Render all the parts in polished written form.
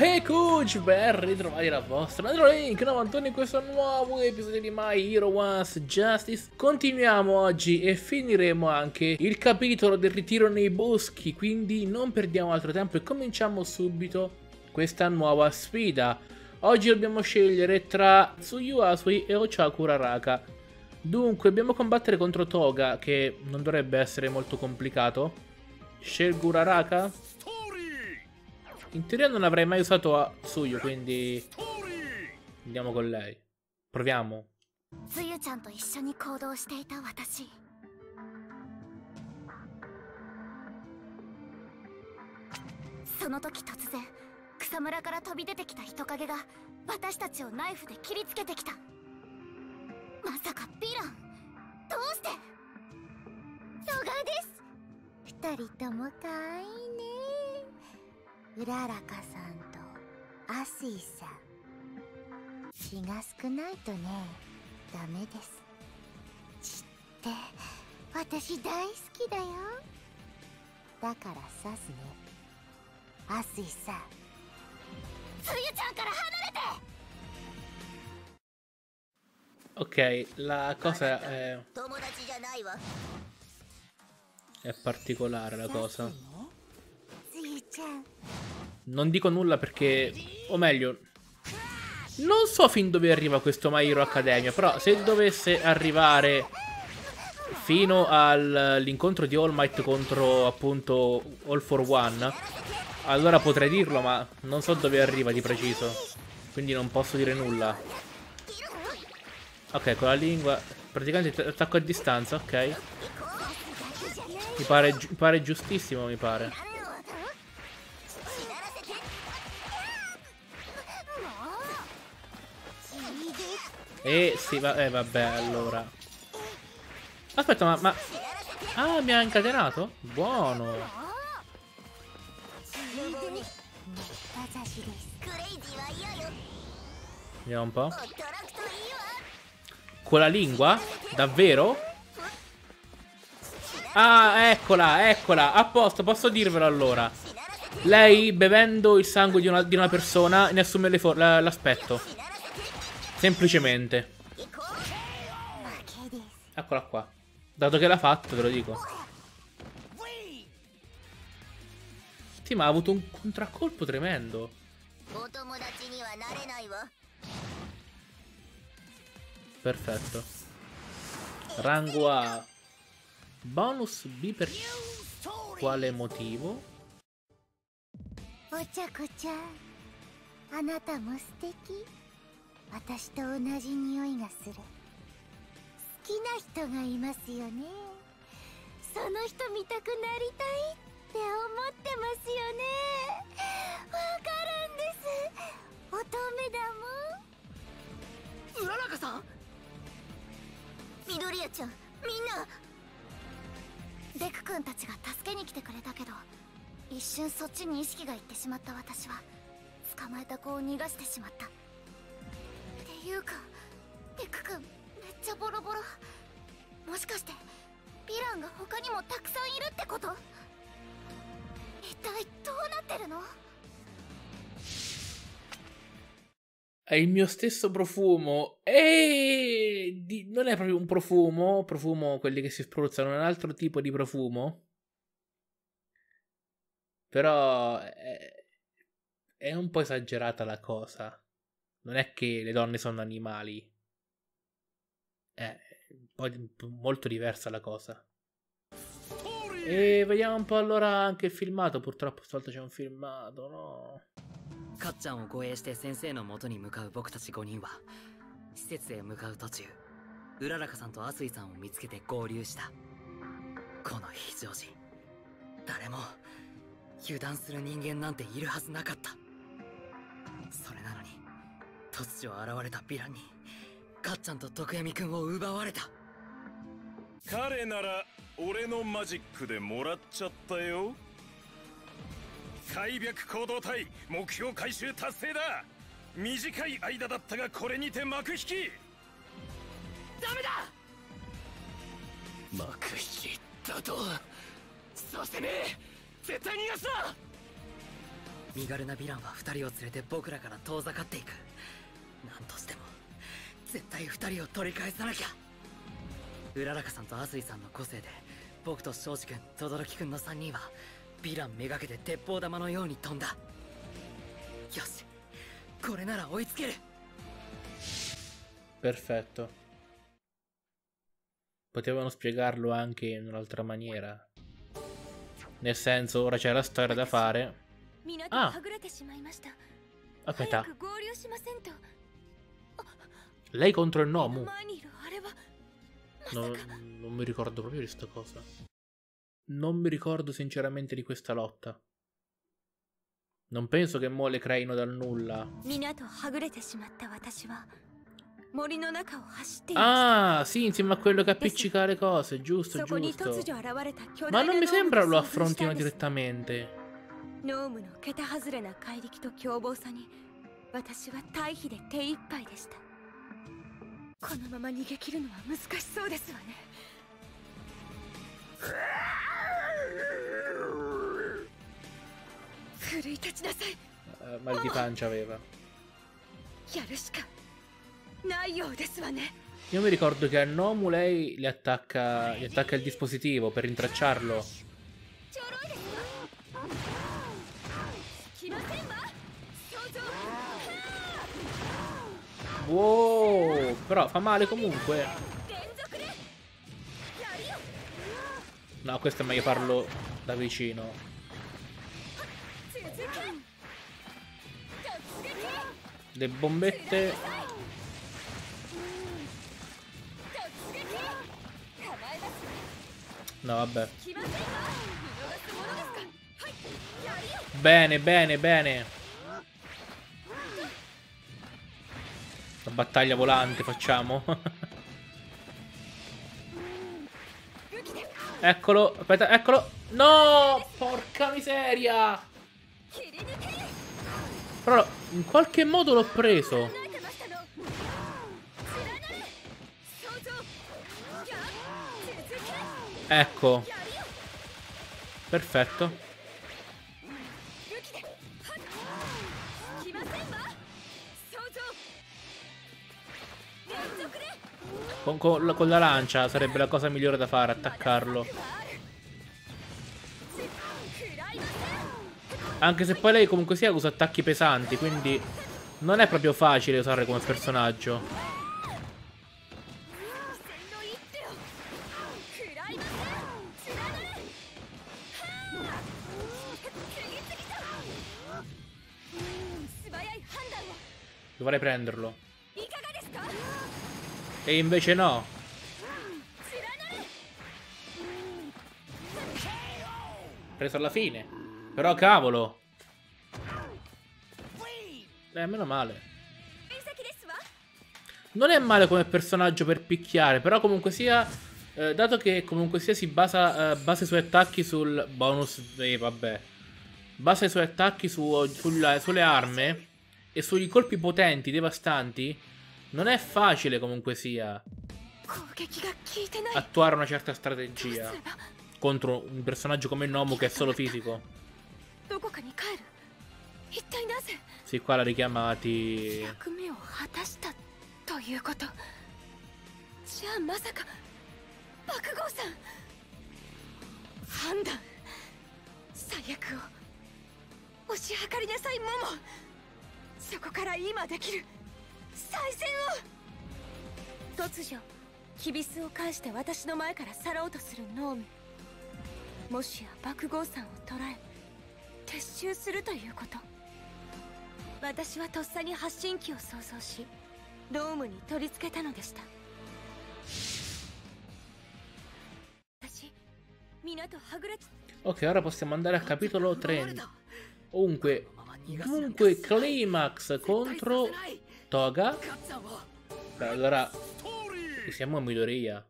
Hey coach, ben ritrovati la vostra Link, Novantoni, in questo nuovo episodio di My Hero One's Justice. Continuiamo oggi e finiremo anche il capitolo del ritiro nei boschi, quindi non perdiamo altro tempo e cominciamo subito questa nuova sfida. Oggi dobbiamo scegliere tra Tsuyu Asui e Ochaco Uraraka. Dunque dobbiamo combattere contro Toga, che non dovrebbe essere molto complicato. Scelgo Uraraka. In teoria non avrei mai usato a Tsuyu, quindi andiamo con lei. Proviamo. Uraraka-san to Asui-san. Chi ga sukunai to ne, dame desu. Chi tte, watashi daisuki da yo. Dakara sasu ne. Asui-san. Tsuyu-chan kara hanarete! Ok, la cosa è particolare la cosa. Non dico nulla perché, o meglio, non so fin dove arriva questo My Hero Academia, però se dovesse arrivare fino all'incontro di All Might contro appunto All for One, allora potrei dirlo, ma non so dove arriva di preciso, quindi non posso dire nulla. Ok, con la lingua, praticamente attacco a distanza, ok. Mi pare giustissimo, mi pare. Sì, vabbè, allora. Aspetta, ma... Ah, mi ha incatenato? Buono. Vediamo un po'. Con la lingua? Davvero? Ah, eccola, eccola. A posto, posso dirvelo allora. Lei, bevendo il sangue di una persona, ne assume l'aspetto. Semplicemente. Eccola qua. Dato che l'ha fatto, te lo dico. Sì, ma ha avuto un contraccolpo tremendo. Perfetto. Rango A. Bonus B per quale motivo? È il mio stesso profumo. Non è proprio un profumo. Profumo, quelli che si spruzzano, è un altro tipo di profumo. Però è un po' esagerata la cosa. Non è che le donne sono animali. È molto diversa la cosa. E vediamo un po' allora anche il filmato. Purtroppo stavolta c'è un filmato, no? Perfetto. Potevano spiegarlo anche in un'altra maniera. Nel senso, ora c'è la storia da fare. Ah! Aspetta. Lei contro il Nomu. Non mi ricordo proprio di sta cosa. Non mi ricordo sinceramente di questa lotta. Non penso che mo le creino dal nulla. Ah, sì, insieme a quello che appiccica le cose, giusto, giusto. Ma non mi sembra lo affrontino direttamente. Mal di pancia aveva. Io mi ricordo che a Nomu lei gli attacca il dispositivo per rintracciarlo. Wow, però fa male comunque. No, questo è meglio farlo da vicino. Le bombette. No, vabbè. Bene, bene, bene. La battaglia volante facciamo. Eccolo, aspetta, eccolo. No! Porca miseria! Però in qualche modo l'ho preso. Ecco. Perfetto. Con la lancia sarebbe la cosa migliore da fare, attaccarlo. Anche se poi lei comunque sia usa attacchi pesanti, quindi non è proprio facile usare come personaggio. Dovrei prenderlo. E invece no. Preso alla fine. Però cavolo! Meno male. Non è male come personaggio per picchiare, però comunque sia... dato che comunque sia si basa i suoi attacchi sul bonus... vabbè. Basa i suoi attacchi sulle armi e sui colpi potenti, devastanti, non è facile comunque sia attuare una certa strategia contro un personaggio come Nomu che è solo fisico. Sì, qua la richiamati. Ok, ora possiamo andare al capitolo 30. Dunque Climax contro Toga. Allora siamo a Midoriya.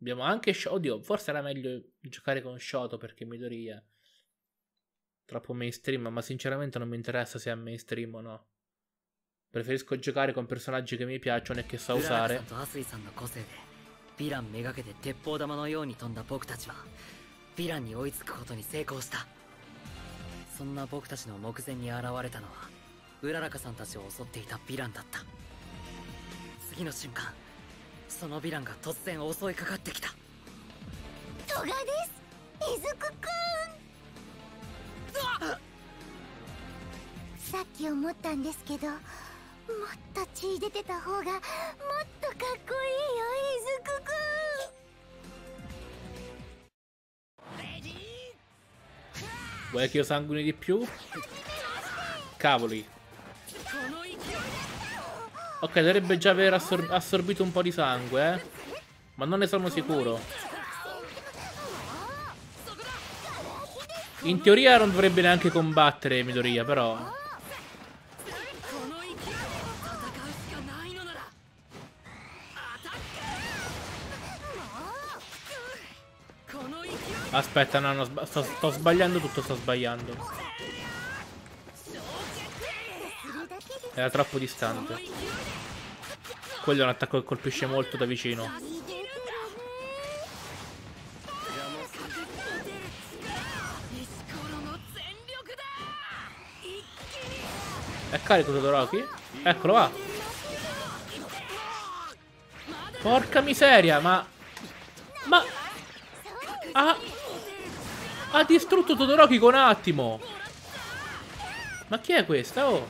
Abbiamo anche Shoto. Oddio, forse era meglio giocare con Shoto perché Midoriya troppo mainstream, ma sinceramente non mi interessa se è mainstream o no. Preferisco giocare con personaggi che mi piacciono e che so usare. ヴィランめがけて鉄砲玉のように飛んだ僕たちはヴィランに追いつくことに成功した。そんな僕たちの目前に現れたのはうららかさんたちを襲っていたヴィランだった。次の瞬間、そのヴィランが突然襲いかかってきた。トガです、イズクくん。さっき思ったんですけど、もっと血出てた方がもっとかっこいいよ、イズクくん。Vuoi che io sanguini di più? Cavoli. Ok, dovrebbe già aver assorbito un po' di sangue, ma non ne sono sicuro. In teoria non dovrebbe neanche combattere Midoriya, però. Aspetta, no, no, sto sbagliando tutto, sto sbagliando. Era troppo distante. Quello è un attacco che colpisce molto da vicino. È carico Todoroki? Eccolo, va. Porca miseria, ma ha distrutto Todoroki con un attimo. Ma chi è questa? Oh,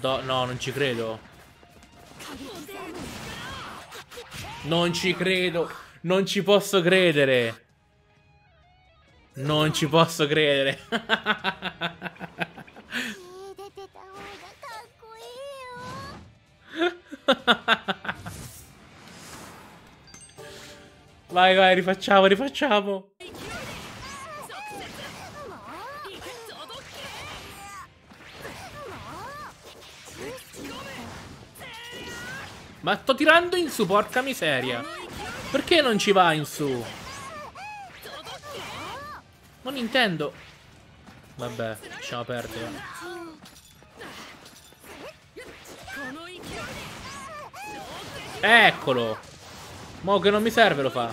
no, non ci credo. Non ci credo. Non ci posso credere. Non ci posso credere. Vai, vai, rifacciamo, rifacciamo. Ma sto tirando in su, porca miseria. Perché non ci va in su? Non intendo. Vabbè, lasciamo perdere. Eccolo. Mo' che non mi serve lo fa.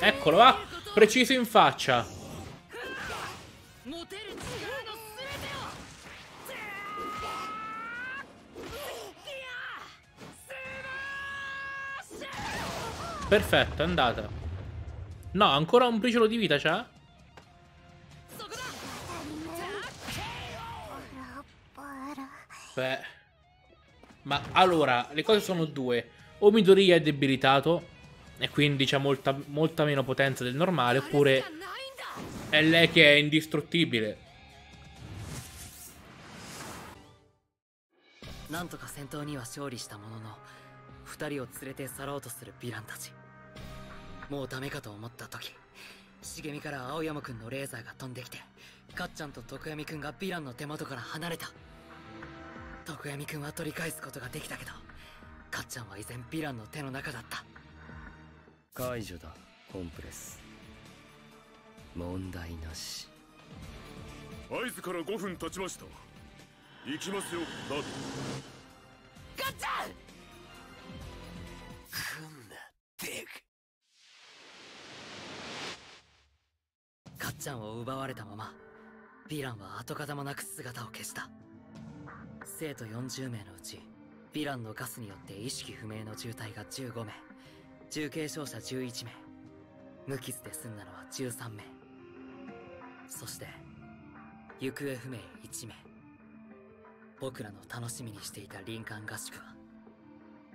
Eccolo, va! Preciso in faccia. Perfetto, è andata. No, ancora un briciolo di vita c'è? Beh, ma allora, le cose sono due. O Midoriya è debilitato e quindi c'ha molta meno potenza del normale, oppure è lei che è indistruttibile.解除だコンプレス問題なし。カッチャンは依然ヴィランの手の中だった。カッチャンを奪われたままヴィランは後方もなく姿を消した。生徒40名のうちヴィランのガスによって意識不明の重体が15名、 重軽傷者11名、 無傷で済んだのは13名、そして行方不明1名。僕らの楽しみにしていた林間合宿は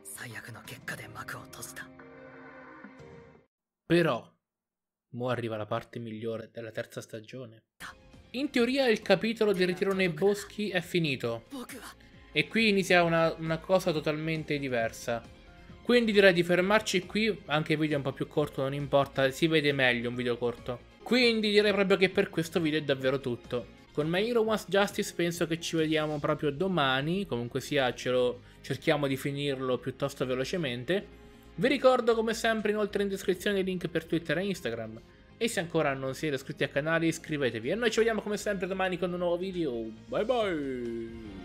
最悪の結果で幕を閉じた。Però mo arriva la parte migliore della terza stagione. In teoria il capitolo del ritiro nei boschi è finito e qui inizia una cosa totalmente diversa. Quindi direi di fermarci qui, anche il video è un po' più corto, non importa, si vede meglio un video corto. Quindi direi proprio che per questo video è davvero tutto. Con My Hero One's Justice penso che ci vediamo proprio domani, comunque sia cerchiamo di finirlo piuttosto velocemente. Vi ricordo come sempre inoltre in descrizione i link per Twitter e Instagram, e se ancora non siete iscritti al canale iscrivetevi, e noi ci vediamo come sempre domani con un nuovo video. Bye bye!